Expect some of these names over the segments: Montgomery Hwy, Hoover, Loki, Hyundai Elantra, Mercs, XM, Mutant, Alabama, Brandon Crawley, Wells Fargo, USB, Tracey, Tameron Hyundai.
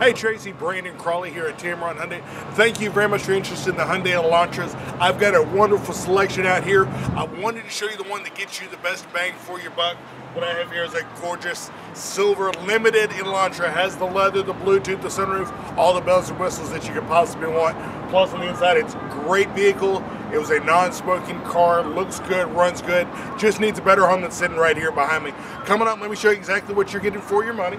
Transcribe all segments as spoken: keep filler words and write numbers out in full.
Hey, Tracey, Brandon Crawley here at Tameron Hyundai. Thank you very much for your interest in the Hyundai Elantras. I've got a wonderful selection out here. I wanted to show you the one that gets you the best bang for your buck. What I have here is a gorgeous silver limited Elantra. It has the leather, the Bluetooth, the sunroof, all the bells and whistles that you could possibly want. Plus on the inside, it's a great vehicle. It was a non-smoking car, looks good, runs good, just needs a better home than sitting right here behind me. Coming up, let me show you exactly what you're getting for your money.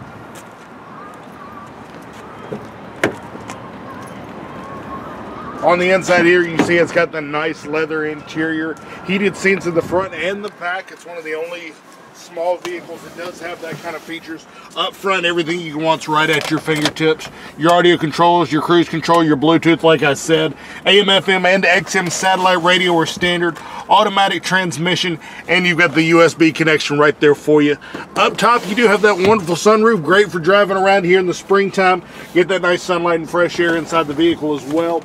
On the inside here, you see it's got the nice leather interior, heated seats in the front and the back. It's one of the only small vehicles that does have that kind of features. Up front, everything you want's right at your fingertips. Your audio controls, your cruise control, your Bluetooth, like I said. A M F M and X M satellite radio are standard. Automatic transmission, and you've got the U S B connection right there for you. Up top, you do have that wonderful sunroof. Great for driving around here in the springtime. Get that nice sunlight and fresh air inside the vehicle as well.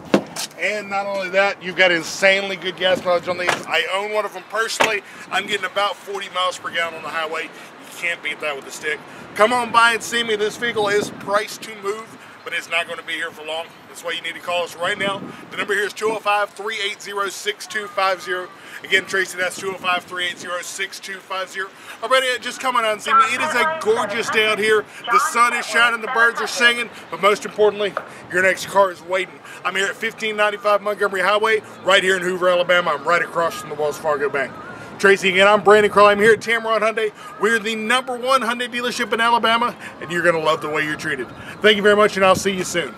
And not only that, you've got insanely good gas mileage on these. I own one of them personally. I'm getting about forty miles per gallon on the highway. You can't beat that with a stick. Come on by and see me. This vehicle is priced to move, but it's not going to be here for long. That's why you need to call us right now. The number here is two oh five, three eight zero, six two five zero. Again, Tracey, that's two oh five, three eight zero, six two five zero. Already, just come on out and see me. It is a gorgeous day out here. The sun is shining, the birds are singing, but most importantly, your next car is waiting. I'm here at fifteen ninety-five Montgomery Highway, right here in Hoover, Alabama. I'm right across from the Wells Fargo Bank. Tracey, again, I'm Brandon Crawley. I'm here at Tameron Hyundai. We're the number one Hyundai dealership in Alabama, and you're going to love the way you're treated. Thank you very much, and I'll see you soon.